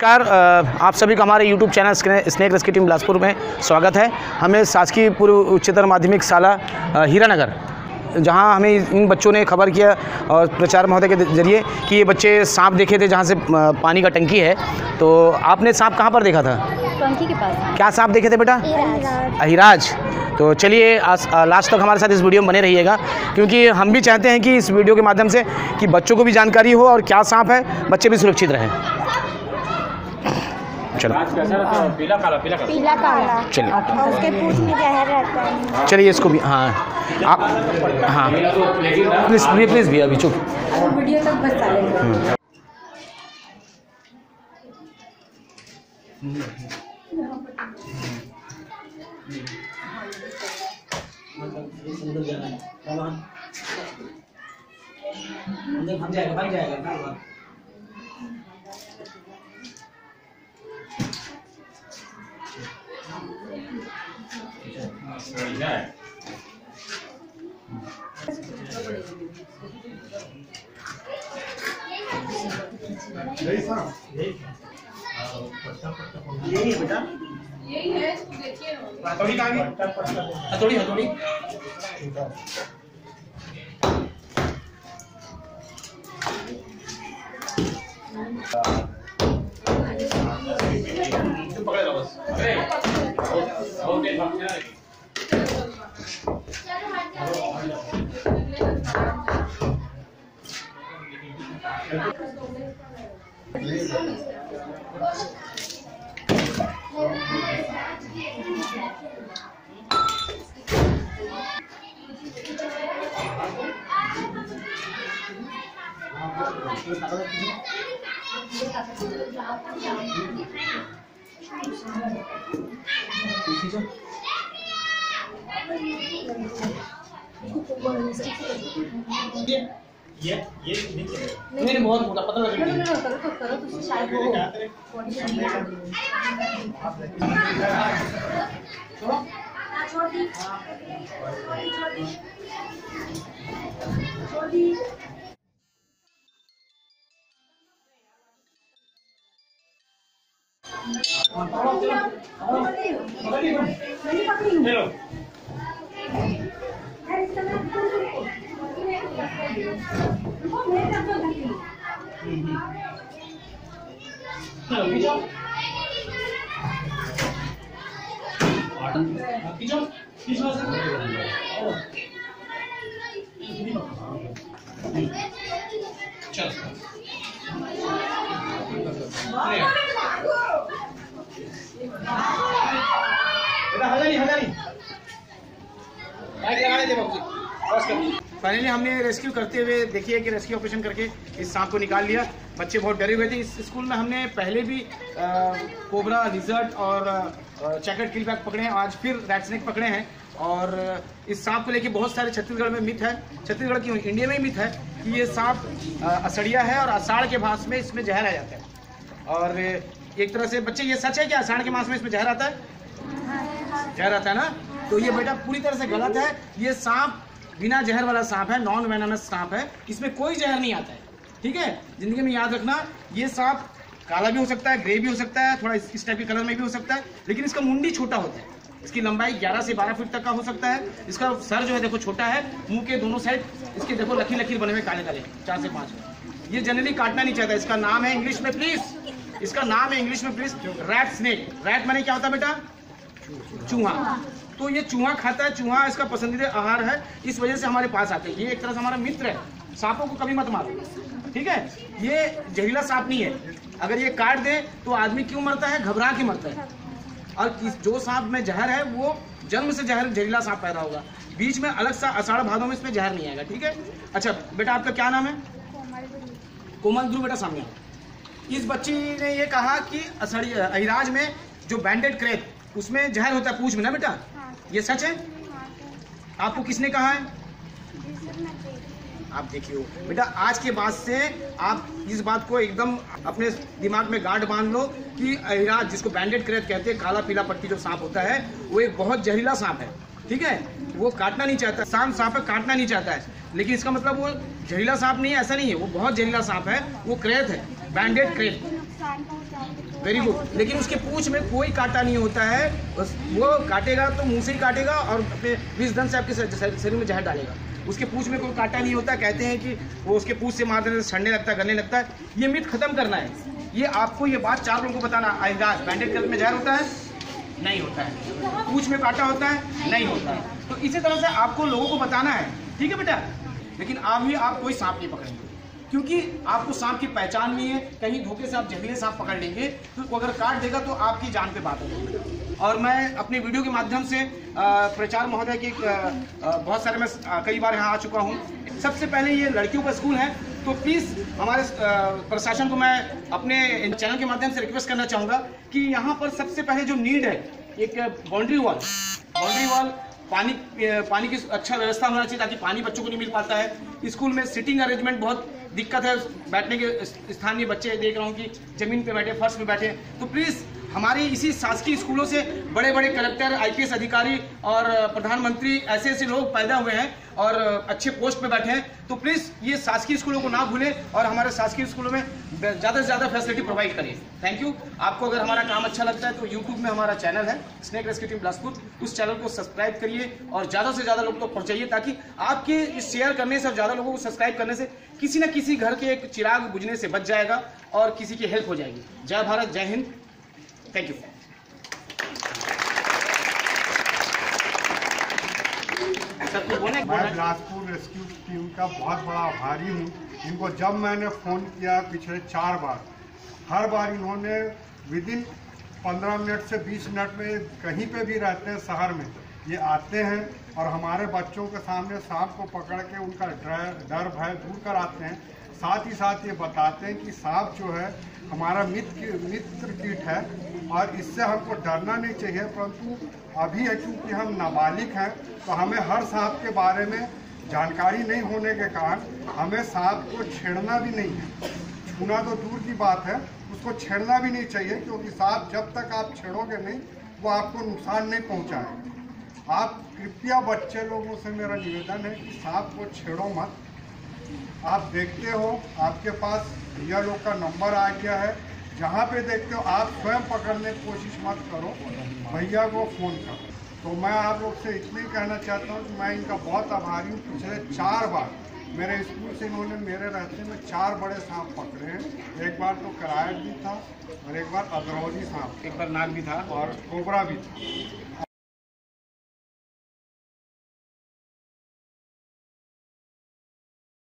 नमस्कार, आप सभी का हमारे YouTube channel snake rescue team Bilaspur में स्वागत है। हमें शासकीय पूर्व उच्चतर माध्यमिक शाला हीरानगर, जहां हमें इन बच्चों ने खबर किया और प्रचार महोदय के जरिए कि ये बच्चे सांप देखे थे, जहां से पानी का टंकी है। तो आपने सांप कहां पर देखा था? टंकी के पास। क्या सांप देखे थे बेटा? अहिराज। तो चलिए लास्ट तक हमारे साथ इस वीडियो में बने रहिएगा, क्योंकि हम भी चाहते हैं कि इस वीडियो के माध्यम से कि बच्चों को भी जानकारी हो और क्या सांप है, बच्चे भी सुरक्षित रहें। चलो पीला काला, पीला काला, पीला काला। चलिए उसके पूछ में जहर रहता है। चलिए इसको भी, हाँ आप, हाँ प्लीज़ प्लीज़ भैया, अभी चुप वीडियो तक बस चलेगा। हम जाएगा, भाई जाएगा। यही है बेटा, यही है, इसको देखिए। हथौड़ी कहाँ है? हथौड़ी, हथौड़ी। तुम पकड़ लो बस। अरे ओके, भाग जा। ये बहुत मोटा पतला लगे। चलो फाइनली हमने रेस्क्यू करते हुए देखिए कि रेस्क्यू ऑपरेशन करके इस सांप को निकाल लिया। बच्चे बहुत डरे हुए थे। इस स्कूल में हमने पहले भी कोबरा, लिजर्ड और चेकर्ड कीलबैक पकड़े हैं, आज फिर रैट स्नेक पकड़े हैं। और इस सांप को लेके बहुत सारे छत्तीसगढ़ में मिथ है, छत्तीसगढ़ की इंडिया में ही मिथ है कि ये सांप असड़िया है और आषाढ़ के मास में इसमें जहर आ जाता है। और एक तरह से बच्चे, ये सच है कि आषाढ़ के मास में इसमें जहर आता है? जहर आता है ना? तो ये बेटा पूरी तरह से गलत है। ये सांप बिना जहर वाला सांप है, नॉन वेनमस सांप है, इसमें कोई जहर नहीं आता है। ठीक है, जिंदगी में याद रखना। ये सांप काला भी हो सकता है, ग्रे भी हो सकता है, थोड़ा इस टाइप के कलर में भी हो सकता है, लेकिन इसका मुंडी छोटा होता है। इसकी लंबाई 11 से 12 फीट तक का हो सकता है। इसका सर जो है देखो छोटा है, मुंह के दोनों साइड इसके देखो लकीर लकीर बने हुए काले काले, 4 से 5। ये जनरली काटना नहीं चाहता। इसका नाम है इंग्लिश में प्लीज, इसका नाम है इंग्लिश में प्लीज रैट स्नेक। रैट माने क्या होता है बेटा? चूहा। तो ये चूहा खाता है, चूहा इसका पसंदीदा आहार है, इस वजह से हमारे पास आते हैं। ये एक तरह से हमारा मित्र है। सांपों को कभी मत मारो, ठीक है? ये जहरीला सांप नहीं है। अगर ये काट दे तो आदमी क्यों मरता है? घबरा के मरता है। और जो सांप में जहर है वो जन्म से जहर जहरीला सांप पैदा होगा, बीच में अलग सा आषाढ़ भादों में इसमें जहर नहीं आएगा। ठीक है। अच्छा बेटा आपका क्या नाम है? कोमल ध्रुव। बेटा सामने आओ। इस बच्ची ने ये कहा कि अहिराज में जो बैंडेड क्रेट उसमें जहर होता है, पूछ में ना बेटा? ये सच है? आपको किसने कहा है? आप देखियो बेटा, आज के बाद से आप इस बात को एकदम अपने दिमाग में गांठ बांध लो कि अहिराज, जिसको बैंडेड क्रेट कहते हैं, काला पीला पट्टी जो सांप होता है, वो एक बहुत जहरीला सांप है। ठीक है, वो काटना नहीं चाहता। सांप है, काटना नहीं चाहता है, लेकिन इसका मतलब वो जहरीला सांप नहीं है, ऐसा नहीं है। वो बहुत जहरीला सांप है, वो क्रेट है, बैंडेड क्रेट। नुकसान पहुँचाएंगे। Very good. लेकिन उसके पूंछ में कोई कांटा नहीं होता है, बस वो काटेगा तो मुँह से ही काटेगा और अपने विष दंड से आपके शरीर में जहर डालेगा। उसके पूंछ में कोई कांटा नहीं होता। कहते हैं कि वो उसके पूंछ से मार देने से सड़ने लगता है, गलने लगता है। ये मिथ खत्म करना है। ये आपको ये बात चार लोगों को बताना। आइंदाज बैंडेड क्राइट में जहर होता है? नहीं होता है। पूंछ में कांटा होता है? नहीं होता है। तो इसी तरह से आपको लोगों को बताना है, ठीक है बेटा। लेकिन अभी आप कोई सांप नहीं पकड़ेंगे क्योंकि आपको सांप की पहचान नहीं है। कहीं धोखे से आप जंगली सांप पकड़ लेंगे तो अगर काट देगा तो आपकी जान पे बात होगी। और मैं अपनी वीडियो के माध्यम से प्रचार महोदय के बहुत सारे मैं कई बार यहाँ आ चुका हूँ। सबसे पहले ये लड़कियों का स्कूल है तो प्लीज़ हमारे प्रशासन को मैं अपने चैनल के माध्यम से रिक्वेस्ट करना चाहूँगा कि यहाँ पर सबसे पहले जो नीड है एक बाउंड्री वॉल पानी की अच्छा व्यवस्था होना चाहिए ताकि पानी बच्चों को नहीं मिल पाता है। स्कूल में सीटिंग अरेंजमेंट बहुत दिक्कत है। बैठने के स्थानीय बच्चे देख रहा हूँ कि जमीन पे बैठे, फर्श पे बैठे। तो प्लीज़ हमारे इसी शासकीय स्कूलों से बड़े बड़े कलेक्टर, IPS अधिकारी और प्रधानमंत्री ऐसे ऐसे लोग पैदा हुए हैं और अच्छे पोस्ट पे बैठे हैं। तो प्लीज़ ये शासकीय स्कूलों को ना भूलें और हमारे शासकीय स्कूलों में ज़्यादा से ज़्यादा फैसिलिटी प्रोवाइड करें। Thank you. आपको अगर हमारा काम अच्छा लगता है तो YouTube में हमारा चैनल है स्नेक रेस्क्यू टीम बिलासपुर, उस चैनल को सब्सक्राइब करिए और ज़्यादा से ज़्यादा लोग तक पहुँचाइए ताकि आपके इस शेयर करने से और ज़्यादा लोगों को सब्सक्राइब करने से किसी न किसी घर के एक चिराग बुझने से बच जाएगा और किसी की हेल्प हो जाएगी। जय भारत, जय हिंद। Thank you. मैं बिलासपुर रेस्क्यू टीम का बहुत बड़ा आभारी हूँ। इनको जब मैंने फ़ोन किया पिछले 4 बार, हर बार इन्होंने विदिन 15 मिनट से 20 मिनट में कहीं पे भी रहते हैं शहर में, ये आते हैं और हमारे बच्चों के सामने सांप को पकड़ के उनका डर भय दूर कराते हैं। साथ ही साथ ये बताते हैं कि सांप जो है हमारा मित्र कीट है और इससे हमको डरना नहीं चाहिए। परंतु अभी चूँकि हम नाबालिग हैं तो हमें हर सांप के बारे में जानकारी नहीं होने के कारण हमें सांप को छेड़ना भी नहीं है, छूना तो दूर की बात है, उसको छेड़ना भी नहीं चाहिए क्योंकि सांप जब तक आप छेड़ोगे नहीं वो आपको नुकसान नहीं पहुँचाएगा। आप कृपया बच्चे लोगों से मेरा निवेदन है कि सांप को छेड़ो मत। आप देखते हो आपके पास भैया लोग का नंबर आ गया है, जहाँ पे देखते हो आप स्वयं पकड़ने की कोशिश मत करो, भैया को फ़ोन करो। तो मैं आप लोग से इतना ही कहना चाहता हूँ कि मैं इनका बहुत आभारी हूँ। पिछले 4 बार मेरे स्कूल से इन्होंने मेरे रास्ते में 4 बड़े सांप पकड़े हैं। एक बार तो करायट भी था और एक बार अदरौली सांप, एक बार नाग भी था और कोबरा भी था।